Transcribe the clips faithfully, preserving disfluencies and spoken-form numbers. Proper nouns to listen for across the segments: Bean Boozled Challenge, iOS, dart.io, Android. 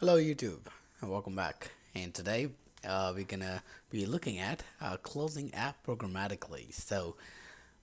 Hello YouTube and welcome back, and today uh, we're gonna be looking at uh, closing app programmatically. So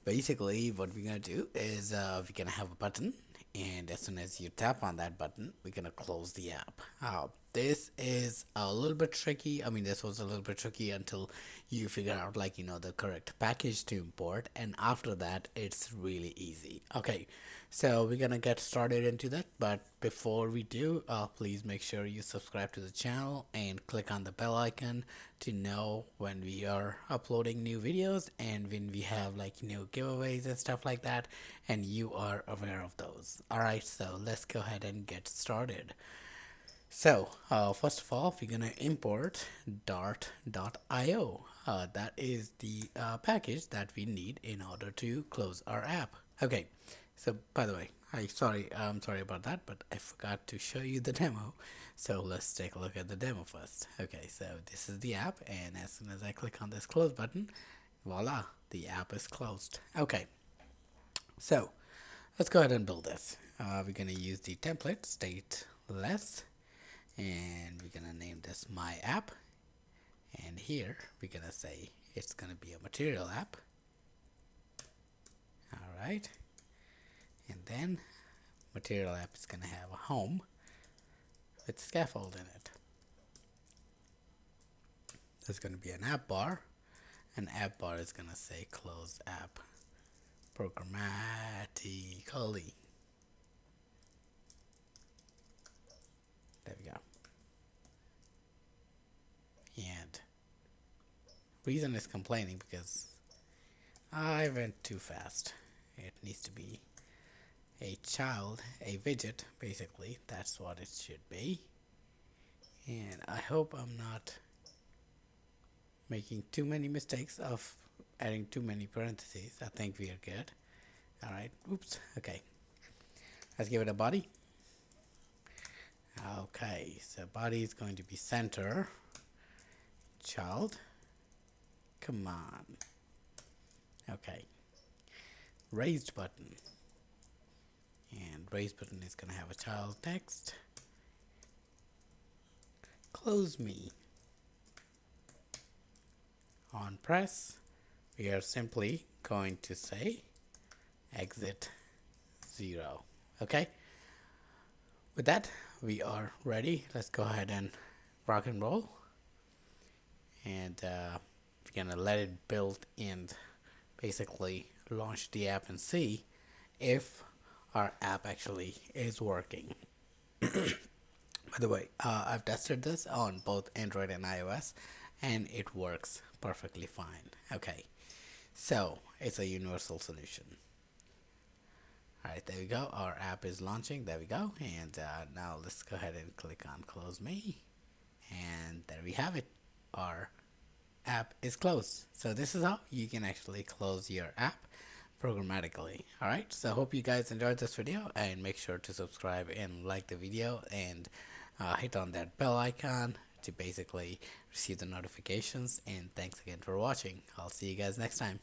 basically what we're gonna do is uh, we're gonna have a button, and as soon as you tap on that button we're gonna close the app. Uh, this is a little bit tricky. I mean, this was a little bit tricky until you figure out, like, you know, the correct package to import, and after that it's really easy. Okay, so we're gonna get started into that, but before we do, uh, please make sure you subscribe to the channel and click on the bell icon to know when we are uploading new videos and when we have, like, new giveaways and stuff like that, and you are aware of those. Alright, so let's go ahead and get started. So uh, first of all, we're gonna import dart dot i o. Uh, that is the uh, package that we need in order to close our app. Okay, so by the way, I sorry, I'm sorry about that, but I forgot to show you the demo. So let's take a look at the demo first. Okay, so this is the app, and as soon as I click on this close button, voila, the app is closed. Okay, so let's go ahead and build this. Uh, we're gonna use the template stateless, and we're gonna name this my app, and here we're gonna say it's gonna be a material app. Alright, and then material app is gonna have a home with scaffold in it. There's gonna be an app bar, and app bar is gonna say close app programmatically. There we go. And reason is complaining because I went too fast. It needs to be a child, a widget, basically. That's what it should be. And I hope I'm not making too many mistakes of adding too many parentheses. I think we are good. Alright, oops, okay. Let's give it a body. Okay, so body is going to be center, child, come on. Okay, raised button, and raised button is going to have a child text, close me, on press, we are simply going to say exit zero. Okay, with that we are ready. Let's go ahead and rock and roll, and uh, we're gonna let it build and basically launch the app and see if our app actually is working. By the way, uh, I've tested this on both Android and iOS, and it works perfectly fine. Okay, so it's a universal solution. Alright, there we go. Our app is launching. There we go. And uh, now let's go ahead and click on close me. And there we have it. Our app is closed. So this is how you can actually close your app programmatically. Alright, so hope you guys enjoyed this video, and make sure to subscribe and like the video, and uh, hit on that bell icon to basically receive the notifications. And thanks again for watching. I'll see you guys next time.